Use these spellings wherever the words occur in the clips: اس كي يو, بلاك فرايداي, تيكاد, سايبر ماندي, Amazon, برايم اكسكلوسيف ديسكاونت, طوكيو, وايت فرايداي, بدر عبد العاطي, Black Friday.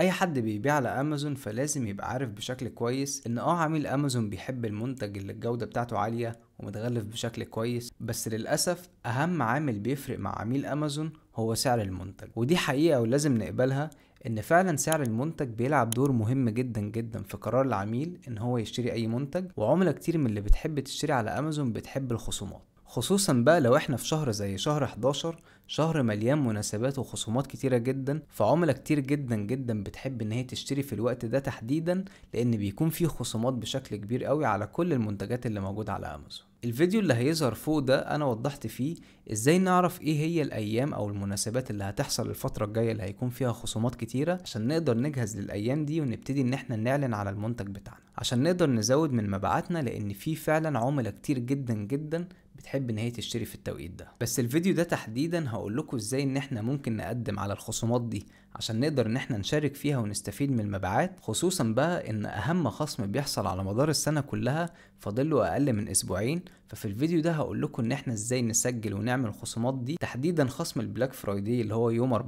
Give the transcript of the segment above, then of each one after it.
اي حد بيبيع على امازون فلازم يبقى عارف بشكل كويس ان عميل امازون بيحب المنتج اللي الجودة بتاعته عالية ومتغلف بشكل كويس، بس للأسف اهم عامل بيفرق مع عميل امازون هو سعر المنتج. ودي حقيقة ولازم نقبلها، ان فعلا سعر المنتج بيلعب دور مهم جدا جدا في قرار العميل ان هو يشتري اي منتج. وعملاء كتير من اللي بتحب تشتري على امازون بتحب الخصومات، خصوصا بقى لو احنا في شهر زي شهر 11، شهر مليان مناسبات وخصومات كتيرة جدا. فعملاء كتير جدا جدا بتحب ان هي تشتري في الوقت ده تحديدا، لان بيكون فيه خصومات بشكل كبير قوي على كل المنتجات اللي موجودة على امازون. الفيديو اللي هيظهر فوق ده انا وضحت فيه ازاي نعرف ايه هي الايام او المناسبات اللي هتحصل الفترة الجاية اللي هيكون فيها خصومات كتيرة، عشان نقدر نجهز للايام دي ونبتدي ان احنا نعلن على المنتج بتاعنا عشان نقدر نزود من مبيعاتنا، لان في فعلا عملاء كتير جدا جدا بتحب ان هي تشتري في التوقيت ده. بس الفيديو ده تحديدا هقول لكم ازاي ان احنا ممكن نقدم على الخصومات دي عشان نقدر ان احنا نشارك فيها ونستفيد من المبيعات، خصوصا بقى ان اهم خصم بيحصل على مدار السنة كلها فاضله اقل من اسبوعين. ففي الفيديو ده هقول لكم ان احنا ازاي نسجل ونعمل الخصومات دي، تحديدا خصم البلاك فرايداي اللي هو يوم 24/11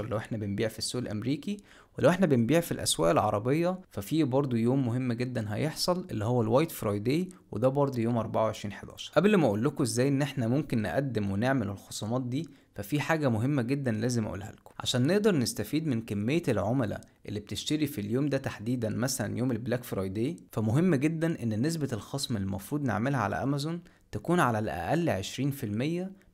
لو احنا بنبيع في السوق الامريكي، ولو احنا بنبيع في الاسواق العربية ففي برضو يوم مهم جدا هيحصل اللي هو الوايت فرايداي، وده برضو يوم 24/11. قبل ما اقول لكم ازاي ان احنا ممكن نقدم ونعمل الخصومات دي، ففي حاجة مهمة جدا لازم اقولها لكم عشان نقدر نستفيد من كمية العملاء اللي بتشتري في اليوم ده تحديدا، مثلا يوم البلاك فرايداي. فمهم جدا ان نسبة الخصم المفروض نعملها على امازون تكون على الاقل 20%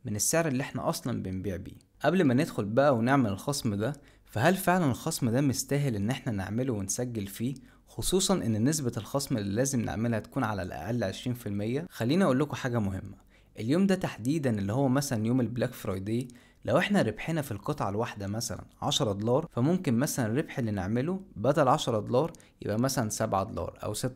من السعر اللي احنا اصلا بنبيع بيه. قبل ما ندخل بقى ونعمل الخصم ده، فهل فعلا الخصم ده مستاهل ان احنا نعمله ونسجل فيه، خصوصا ان نسبة الخصم اللي لازم نعملها تكون على الاقل 20%. خليني اقول لكم حاجة مهمة، اليوم ده تحديدا اللي هو مثلا يوم البلاك فرايداي، لو احنا ربحنا في القطعة الواحدة مثلا $10، فممكن مثلا الربح اللي نعمله بدل $10 يبقى مثلا $7 او $6.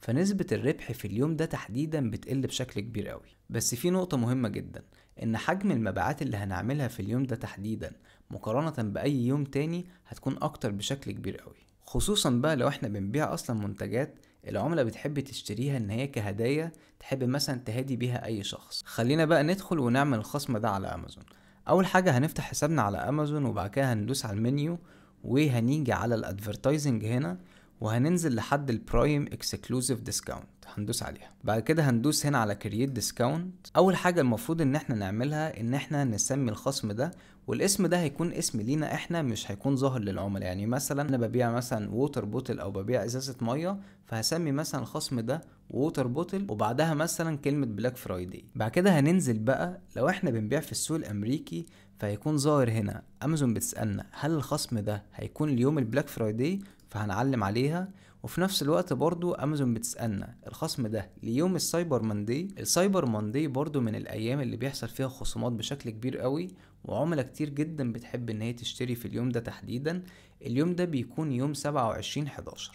فنسبة الربح في اليوم ده تحديدا بتقل بشكل كبير قوي. بس في نقطة مهمة جدا، ان حجم المبيعات اللي هنعملها في اليوم ده تحديدا مقارنة باي يوم تاني هتكون اكتر بشكل كبير قوي، خصوصا بقى لو احنا بنبيع اصلا منتجات العملاء بتحب تشتريها ان هي كهدايا، تحب مثلا تهدي بيها اي شخص. خلينا بقى ندخل ونعمل الخصم ده على امازون. اول حاجة هنفتح حسابنا على امازون، وبعد كده هندوس على المنيو وهنيجي على الادفرتايزنج هنا، وهننزل لحد البرايم اكسكلوسيف ديسكاونت هندوس عليها. بعد كده هندوس هنا على كرييت ديسكاونت. اول حاجة المفروض ان احنا نعملها ان احنا نسمي الخصم ده، والاسم ده هيكون اسم لينا احنا، مش هيكون ظاهر للعملاء. يعني مثلا انا ببيع مثلا ووتر بوتل او ببيع ازازة مية، فهسمي مثلا الخصم ده ووتر بوتل وبعدها مثلا كلمة بلاك فرايداي. بعد كده هننزل بقى لو احنا بنبيع في السوق الامريكي، فهيكون ظاهر هنا امازون بتسألنا هل الخصم ده هيكون اليوم البلاك فرايداي، فهنعلم عليها. وفي نفس الوقت برضو امازون بتسألنا الخصم ده ليوم السايبر ماندي. السايبر ماندي برضو من الايام اللي بيحصل فيها خصومات بشكل كبير قوي، وعملاء كتير جدا بتحب ان هي تشتري في اليوم ده تحديدا. اليوم ده بيكون يوم 27/11.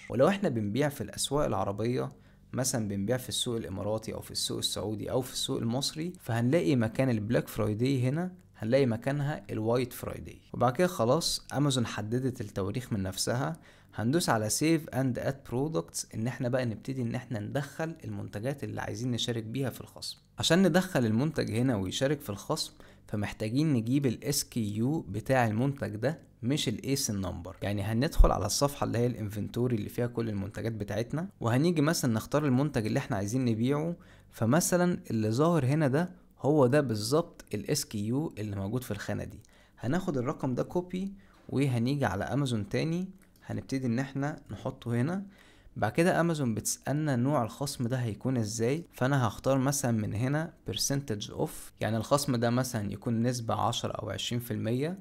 ولو احنا بنبيع في الاسواق العربية، مثلا بنبيع في السوق الاماراتي او في السوق السعودي او في السوق المصري، فهنلاقي مكان البلاك فرايداي هنا هنلاقي مكانها الوايت فرايداي. وبعد كده خلاص امازون حددت التواريخ من نفسها، هندوس على سيف اند اد برودكتس، ان احنا بقى نبتدي ان احنا ندخل المنتجات اللي عايزين نشارك بيها في الخصم. عشان ندخل المنتج هنا ويشارك في الخصم، فمحتاجين نجيب الاس كي يو بتاع المنتج ده، مش الايس النمبر. يعني هندخل على الصفحة اللي هي الانفنتوري اللي فيها كل المنتجات بتاعتنا، وهنيجي مثلا نختار المنتج اللي احنا عايزين نبيعه. فمثلا اللي ظاهر هنا ده هو ده بالظبط الاس كي يو اللي موجود في الخانة دي. هناخد الرقم ده كوبي، وهنيجي على امازون تاني هنبتدي ان احنا نحطه هنا. بعد كده امازون بتسألنا نوع الخصم ده هيكون ازاي، فانا هختار مثلا من هنا percentage off، يعني الخصم ده مثلا يكون نسبة 10 أو 20%.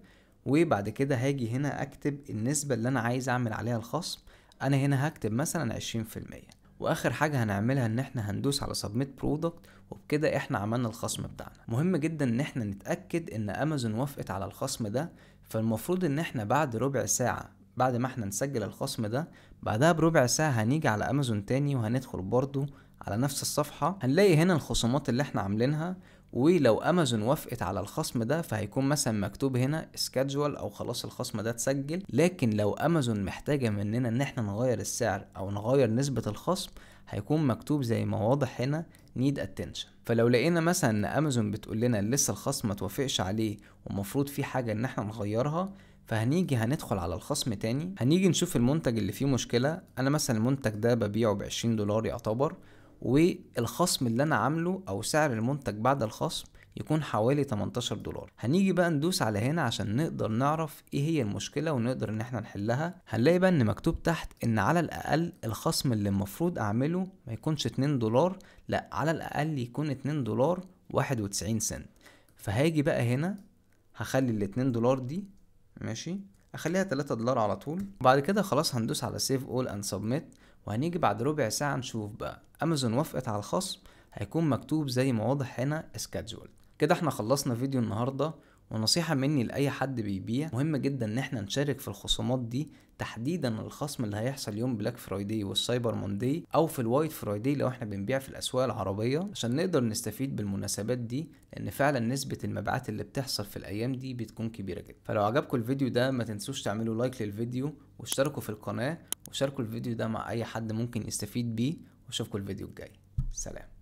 وبعد كده هاجي هنا اكتب النسبة اللي انا عايز اعمل عليها الخصم، انا هنا هكتب مثلا 20%. واخر حاجة هنعملها ان احنا هندوس على submit product، وبكده احنا عملنا الخصم بتاعنا. مهم جدا ان احنا نتأكد ان امازون وافقت على الخصم ده. فالمفروض ان احنا بعد ربع ساعة بعد ما احنا نسجل الخصم ده، بعدها بربع ساعة هنيجي على امازون تاني، وهندخل برضو على نفس الصفحة هنلاقي هنا الخصومات اللي احنا عاملينها. ولو امازون وافقت على الخصم ده، فهيكون مثلا مكتوب هنا سكادجول او خلاص الخصم ده اتسجل. لكن لو امازون محتاجة مننا ان احنا نغير السعر او نغير نسبة الخصم، هيكون مكتوب زي ما واضح هنا need attention. فلو لقينا مثلا ان امازون بتقول لنا لسه الخصم متوافقش عليه ومفروض في حاجة ان احنا نغيرها، فهنيجي هندخل على الخصم تاني، هنيجي نشوف المنتج اللي فيه مشكلة. انا مثلا المنتج ده ببيعه ب$20 يعتبر، والخصم اللي انا عامله او سعر المنتج بعد الخصم يكون حوالي $18. هنيجي بقى ندوس على هنا عشان نقدر نعرف ايه هي المشكلة ونقدر ان احنا نحلها. هنلاقي بقى ان مكتوب تحت ان على الاقل الخصم اللي المفروض اعمله ما يكونش $2، لا على الاقل يكون $2.91. فهاجي بقى هنا هخلي ال$2 دي ماشي اخليها $3 على طول، وبعد كده خلاص هندوس على سيف اول اند سبميت. وهنيجي بعد ربع ساعة نشوف بقى امازون وافقت على الخصم، هيكون مكتوب زي ما واضح هنا سكادجول. كده احنا خلصنا فيديو النهاردة، ونصيحة مني لأي حد بيبيع مهم جدا ان احنا نشارك في الخصومات دي، تحديدا الخصم اللي هيحصل يوم بلاك فرايداي والسايبر مونداي او في الوايت فرايداي لو احنا بنبيع في الاسواق العربية، عشان نقدر نستفيد بالمناسبات دي، لان فعلا نسبة المبيعات اللي بتحصل في الايام دي بتكون كبيرة جدا. فلو عجبكم الفيديو ده ما تنسوش تعملوا لايك للفيديو واشتركوا في القناة، وشاركوا الفيديو ده مع اي حد ممكن يستفيد بيه، واشوفكم الفيديو الجاي. سلام.